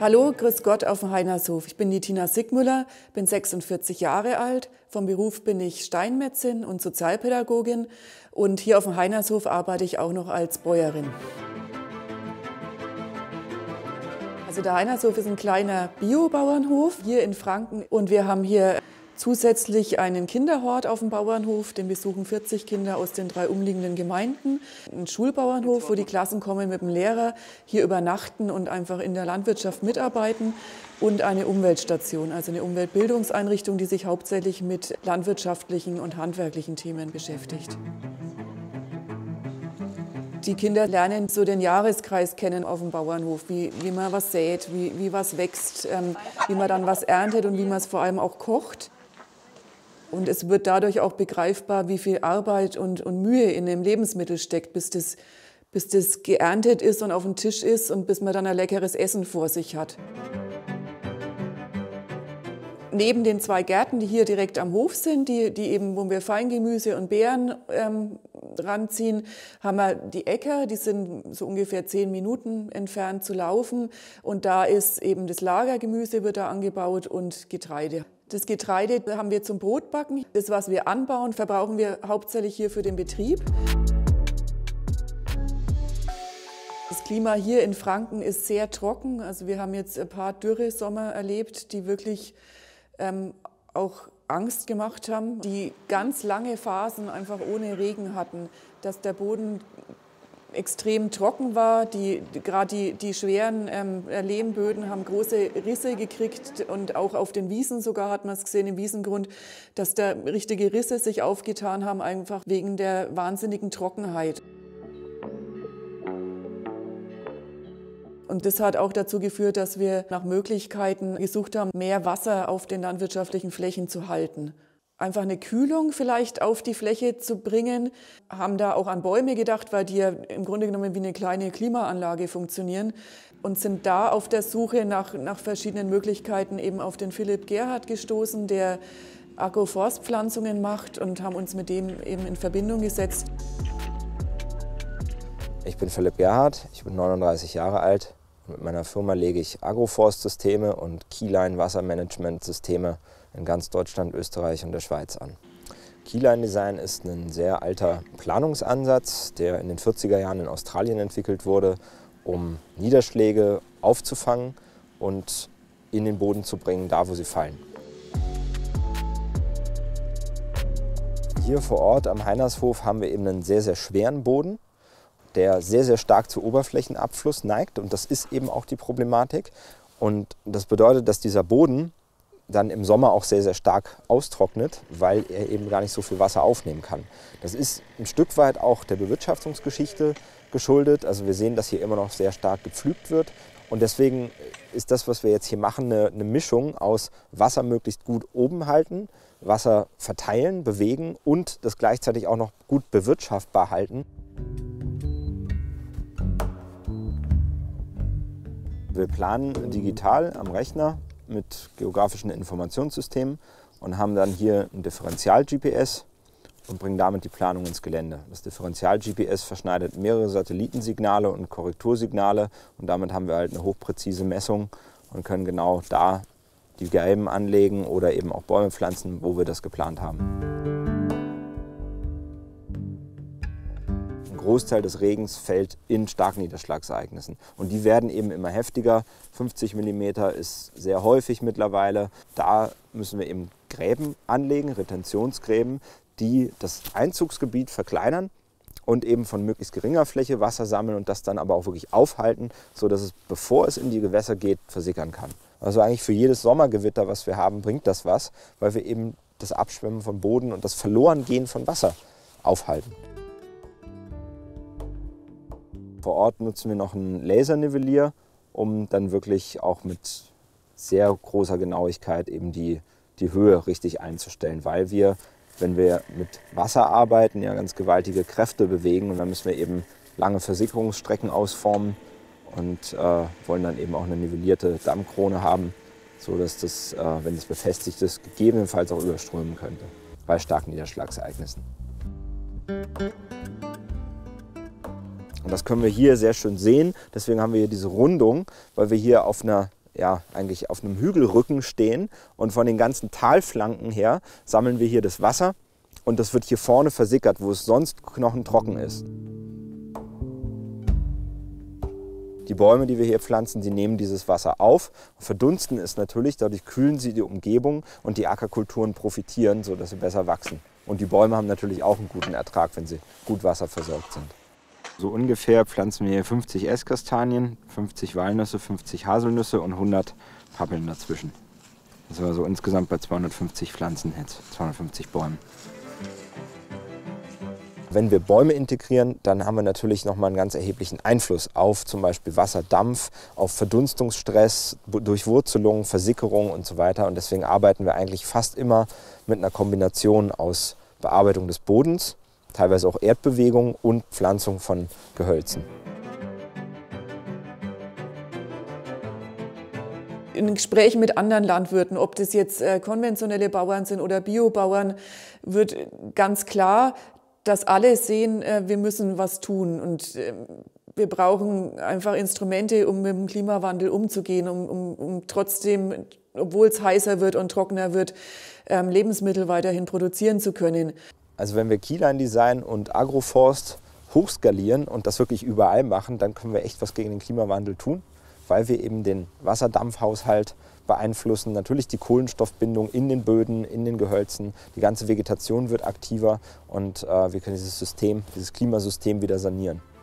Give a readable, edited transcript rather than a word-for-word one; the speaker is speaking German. Hallo, grüß Gott auf dem Heinershof. Ich bin die Tina Sigmüller, bin 46 Jahre alt. Vom Beruf bin ich Steinmetzin und Sozialpädagogin. Und hier auf dem Heinershof arbeite ich auch noch als Bäuerin. Also der Heinershof ist ein kleiner Biobauernhof hier in Franken. Und wir haben hier zusätzlich einen Kinderhort auf dem Bauernhof, den besuchen 40 Kinder aus den 3 umliegenden Gemeinden. Ein Schulbauernhof, wo die Klassen kommen mit dem Lehrer, hier übernachten und einfach in der Landwirtschaft mitarbeiten. Und eine Umweltstation, also eine Umweltbildungseinrichtung, die sich hauptsächlich mit landwirtschaftlichen und handwerklichen Themen beschäftigt. Die Kinder lernen so den Jahreskreis kennen auf dem Bauernhof, wie man was sät, wie was wächst, wie man dann was erntet und wie man es vor allem auch kocht. Und es wird dadurch auch begreifbar, wie viel Arbeit und Mühe in dem Lebensmittel steckt, bis das geerntet ist und auf dem Tisch ist und bis man dann ein leckeres Essen vor sich hat. Neben den 2 Gärten, die hier direkt am Hof sind, die eben, wo wir Feingemüse und Beeren ranziehen, haben wir die Äcker, die sind so ungefähr 10 Minuten entfernt zu laufen. Und da ist eben das Lagergemüse wird da angebaut und Getreide. Das Getreide haben wir zum Brotbacken. Das, was wir anbauen, verbrauchen wir hauptsächlich hier für den Betrieb. Das Klima hier in Franken ist sehr trocken. Also wir haben jetzt ein paar Dürresommer erlebt, die wirklich auch Angst gemacht haben, die ganz lange Phasen einfach ohne Regen hatten, dass der Boden extrem trocken war, gerade die schweren Lehmböden haben große Risse gekriegt und auch auf den Wiesen sogar hat man es gesehen, im Wiesengrund, dass da richtige Risse sich aufgetan haben, einfach wegen der wahnsinnigen Trockenheit. Und das hat auch dazu geführt, dass wir nach Möglichkeiten gesucht haben, mehr Wasser auf den landwirtschaftlichen Flächen zu halten. Einfach eine Kühlung vielleicht auf die Fläche zu bringen, haben da auch an Bäume gedacht, weil die ja im Grunde genommen wie eine kleine Klimaanlage funktionieren und sind da auf der Suche nach verschiedenen Möglichkeiten eben auf den Philipp Gerhardt gestoßen, der Agroforstpflanzungen macht und haben uns mit dem eben in Verbindung gesetzt. Ich bin Philipp Gerhardt, ich bin 39 Jahre alt. Mit meiner Firma lege ich Agroforst-Systeme und Keyline-Wassermanagement-Systeme in ganz Deutschland, Österreich und der Schweiz an. Keyline Design ist ein sehr alter Planungsansatz, der in den 40er Jahren in Australien entwickelt wurde, um Niederschläge aufzufangen und in den Boden zu bringen, da wo sie fallen. Hier vor Ort am Heinershof haben wir eben einen sehr, sehr schweren Boden, der sehr, sehr stark zu Oberflächenabfluss neigt. Und das ist eben auch die Problematik. Und das bedeutet, dass dieser Boden dann im Sommer auch sehr, sehr stark austrocknet, weil er eben gar nicht so viel Wasser aufnehmen kann. Das ist ein Stück weit auch der Bewirtschaftungsgeschichte geschuldet. Also wir sehen, dass hier immer noch sehr stark gepflügt wird. Und deswegen ist das, was wir jetzt hier machen, eine Mischung aus Wasser möglichst gut oben halten, Wasser verteilen, bewegen und das gleichzeitig auch noch gut bewirtschaftbar halten. Wir planen digital am Rechner mit geografischen Informationssystemen und haben dann hier ein Differential-GPS und bringen damit die Planung ins Gelände. Das Differential-GPS verschneidet mehrere Satellitensignale und Korrektursignale und damit haben wir halt eine hochpräzise Messung und können genau da die Gräben anlegen oder eben auch Bäume pflanzen, wo wir das geplant haben. Ein Großteil des Regens fällt in Starkniederschlagsereignissen. Und die werden eben immer heftiger. 50 mm ist sehr häufig mittlerweile. Da müssen wir eben Gräben anlegen, Retentionsgräben, die das Einzugsgebiet verkleinern und eben von möglichst geringer Fläche Wasser sammeln und das dann aber auch wirklich aufhalten, sodass es, bevor es in die Gewässer geht, versickern kann. Also eigentlich für jedes Sommergewitter, was wir haben, bringt das was, weil wir eben das Abschwemmen von Boden und das Verlorengehen von Wasser aufhalten. Vor Ort nutzen wir noch einen Lasernivellier, um dann wirklich auch mit sehr großer Genauigkeit eben die Höhe richtig einzustellen, weil wir, wenn wir mit Wasser arbeiten, ja ganz gewaltige Kräfte bewegen und dann müssen wir eben lange Versickerungsstrecken ausformen und wollen dann eben auch eine nivellierte Dammkrone haben, sodass das, wenn es befestigt ist, gegebenenfalls auch überströmen könnte bei starken Niederschlagsereignissen. Und das können wir hier sehr schön sehen. Deswegen haben wir hier diese Rundung, weil wir hier auf einer ja, eigentlich auf einem Hügelrücken stehen und von den ganzen Talflanken her sammeln wir hier das Wasser und das wird hier vorne versickert, wo es sonst knochentrocken ist. Die Bäume, die wir hier pflanzen, die nehmen dieses Wasser auf, verdunsten es natürlich, dadurch kühlen sie die Umgebung und die Ackerkulturen profitieren, sodass sie besser wachsen. Und die Bäume haben natürlich auch einen guten Ertrag, wenn sie gut wasserversorgt sind. So ungefähr pflanzen wir hier 50 Esskastanien, 50 Walnüsse, 50 Haselnüsse und 100 Pappeln dazwischen. Das war so insgesamt bei 250 Pflanzen jetzt, 250 Bäumen. Wenn wir Bäume integrieren, dann haben wir natürlich nochmal einen ganz erheblichen Einfluss auf zum Beispiel Wasserdampf, auf Verdunstungsstress, Durchwurzelung, Versickerung und so weiter. Und deswegen arbeiten wir eigentlich fast immer mit einer Kombination aus Bearbeitung des Bodens, teilweise auch Erdbewegung und Pflanzung von Gehölzen. In Gesprächen mit anderen Landwirten, ob das jetzt konventionelle Bauern sind oder Biobauern, wird ganz klar, dass alle sehen, wir müssen was tun und wir brauchen einfach Instrumente, um mit dem Klimawandel umzugehen, um trotzdem, obwohl es heißer wird und trockener wird, Lebensmittel weiterhin produzieren zu können. Also wenn wir Keyline Design und Agroforst hochskalieren und das wirklich überall machen, dann können wir echt was gegen den Klimawandel tun, weil wir eben den Wasserdampfhaushalt beeinflussen. Natürlich die Kohlenstoffbindung in den Böden, in den Gehölzen. Die ganze Vegetation wird aktiver und wir können dieses System, dieses Klimasystem wieder sanieren.